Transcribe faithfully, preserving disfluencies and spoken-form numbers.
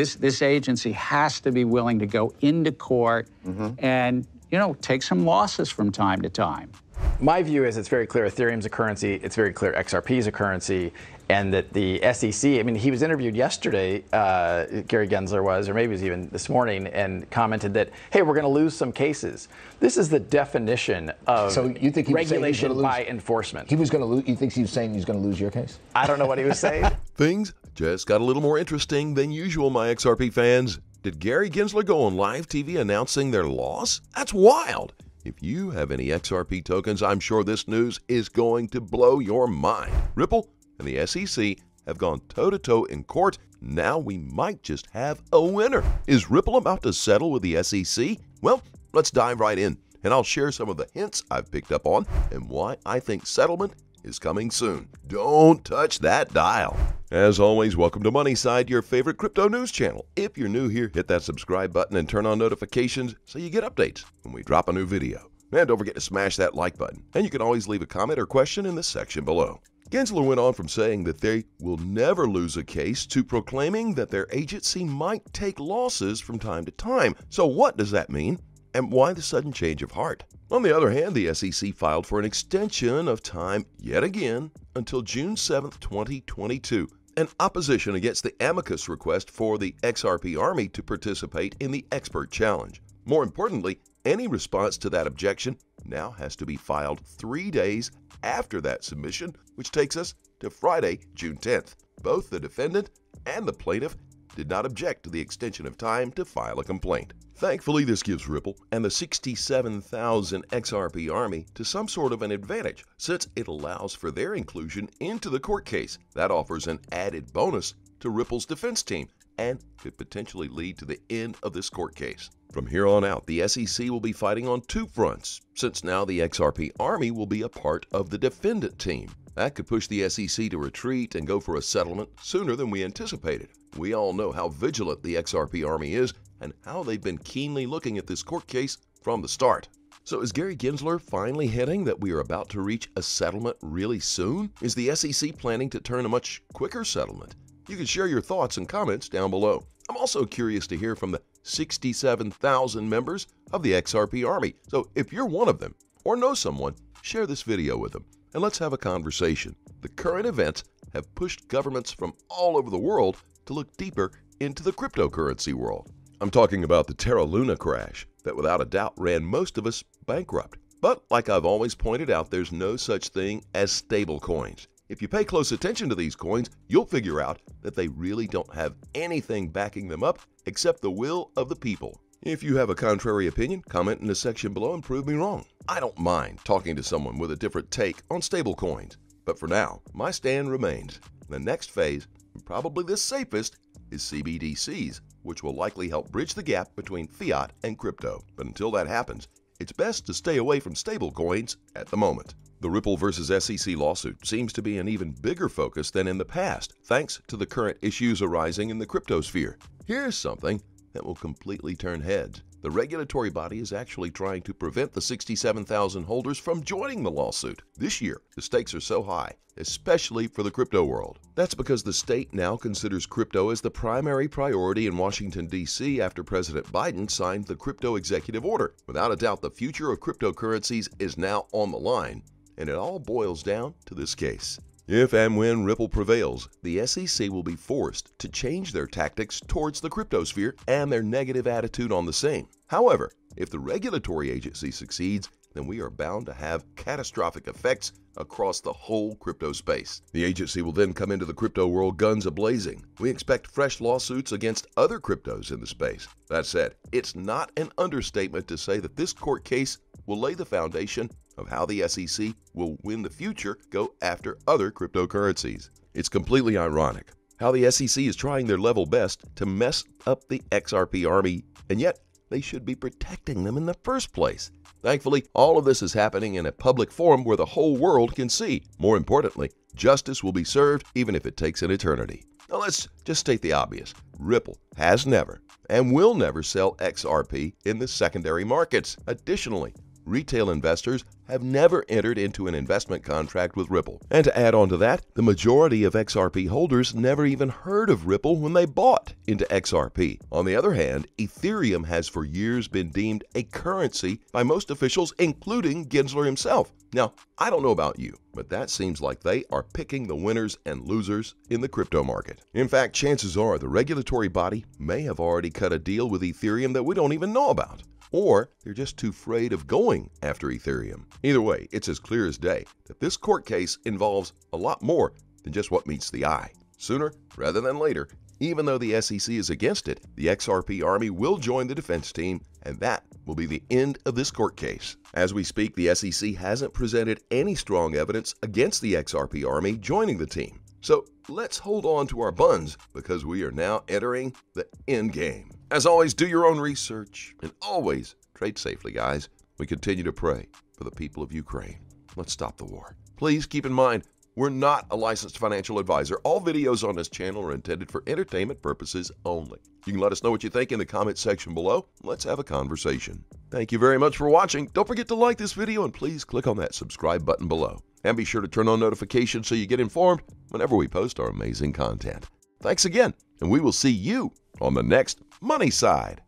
This, this agency has to be willing to go into court mm-hmm. and, you know, take some losses from time to time. My view is it's very clear Ethereum's a currency, it's very clear X R P's a currency, and that the S E C, I mean, he was interviewed yesterday, uh, Gary Gensler was, or maybe it was even this morning, and commented that, hey, we're going to lose some cases. This is the definition of so you think he regulation was by enforcement. He was going to lose, you think he was saying he's going to lose your case? I don't know what he was saying. Things just got a little more interesting than usual, my X R P fans. Did Gary Gensler go on live T V announcing their loss? That's wild. If you have any X R P tokens, I'm sure this news is going to blow your mind. Ripple and the S E C have gone toe-to-toe in court. Now we might just have a winner. Is Ripple about to settle with the S E C? Well, let's dive right in, and I'll share some of the hints I've picked up on and why I think settlement is coming soon. Don't touch that dial. As always, welcome to Money Side, your favorite crypto news channel. If you're new here, hit that subscribe button and turn on notifications so you get updates when we drop a new video. And don't forget to smash that like button. And you can always leave a comment or question in the section below. Gensler went on from saying that they will never lose a case to proclaiming that their agency might take losses from time to time. So what does that mean? And why the sudden change of heart? On the other hand, the S E C filed for an extension of time yet again until June seventh, twenty twenty-two, in opposition against the amicus request for the X R P Army to participate in the expert challenge. More importantly, any response to that objection now has to be filed three days after that submission, which takes us to Friday, June tenth. Both the defendant and the plaintiff did not object to the extension of time to file a complaint. Thankfully, this gives Ripple and the sixty-seven thousand X R P army to some sort of an advantage, since it allows for their inclusion into the court case. That offers an added bonus to Ripple's defense team and could potentially lead to the end of this court case. From here on out, the S E C will be fighting on two fronts, since now the X R P army will be a part of the defendant team. That could push the S E C to retreat and go for a settlement sooner than we anticipated. We all know how vigilant the X R P army is and how they've been keenly looking at this court case from the start. So is Gary Gensler finally hinting that we are about to reach a settlement really soon? Is the S E C planning to turn a much quicker settlement? You can share your thoughts and comments down below. I'm also curious to hear from the sixty-seven thousand members of the X R P Army. So if you're one of them or know someone, share this video with them and let's have a conversation. The current events have pushed governments from all over the world to look deeper into the cryptocurrency world. I'm talking about the Terra Luna crash that without a doubt ran most of us bankrupt. But like I've always pointed out, there's no such thing as stable coins. If you pay close attention to these coins, you'll figure out that they really don't have anything backing them up except the will of the people. If you have a contrary opinion, comment in the section below and prove me wrong. I don't mind talking to someone with a different take on stable coins. But for now, my stand remains. The next phase, and probably the safest, is C B D Cs, which will likely help bridge the gap between fiat and crypto. But until that happens, it's best to stay away from stablecoins at the moment. The Ripple versus S E C lawsuit seems to be an even bigger focus than in the past, thanks to the current issues arising in the crypto sphere. Here's something that will completely turn heads. The regulatory body is actually trying to prevent the sixty-seven thousand holders from joining the lawsuit. This year, the stakes are so high, especially for the crypto world. That's because the state now considers crypto as the primary priority in Washington, D C after President Biden signed the crypto executive order. Without a doubt, the future of cryptocurrencies is now on the line, and it all boils down to this case. If and when Ripple prevails, the S E C will be forced to change their tactics towards the cryptosphere and their negative attitude on the same. However, if the regulatory agency succeeds, then we are bound to have catastrophic effects across the whole crypto space. The agency will then come into the crypto world guns a-blazing. We expect fresh lawsuits against other cryptos in the space. That said, it's not an understatement to say that this court case will lay the foundation of how the S E C will, in the future, go after other cryptocurrencies. It's completely ironic how the S E C is trying their level best to mess up the X R P army, and yet they should be protecting them in the first place. Thankfully, all of this is happening in a public forum where the whole world can see. More importantly, justice will be served even if it takes an eternity. Now let's just state the obvious. Ripple has never and will never sell X R P in the secondary markets. Additionally, retail investors have never entered into an investment contract with Ripple. And to add on to that, the majority of X R P holders never even heard of Ripple when they bought into X R P. On the other hand, Ethereum has for years been deemed a currency by most officials, including Gensler himself. Now, I don't know about you, but that seems like they are picking the winners and losers in the crypto market. In fact, chances are the regulatory body may have already cut a deal with Ethereum that we don't even know about, or they're just too afraid of going after Ethereum. Either way, it's as clear as day that this court case involves a lot more than just what meets the eye. Sooner rather than later, even though the S E C is against it, the X R P army will join the defense team, and that will be the end of this court case. As we speak, the S E C hasn't presented any strong evidence against the X R P army joining the team. So let's hold on to our buns, because we are now entering the end game. As always, do your own research and always trade safely, guys. We continue to pray for the people of Ukraine. Let's stop the war. Please keep in mind, we're not a licensed financial advisor. All videos on this channel are intended for entertainment purposes only. You can let us know what you think in the comments section below. Let's have a conversation. Thank you very much for watching. Don't forget to like this video and please click on that subscribe button below. And be sure to turn on notifications so you get informed whenever we post our amazing content. Thanks again, and we will see you on the next Money Side.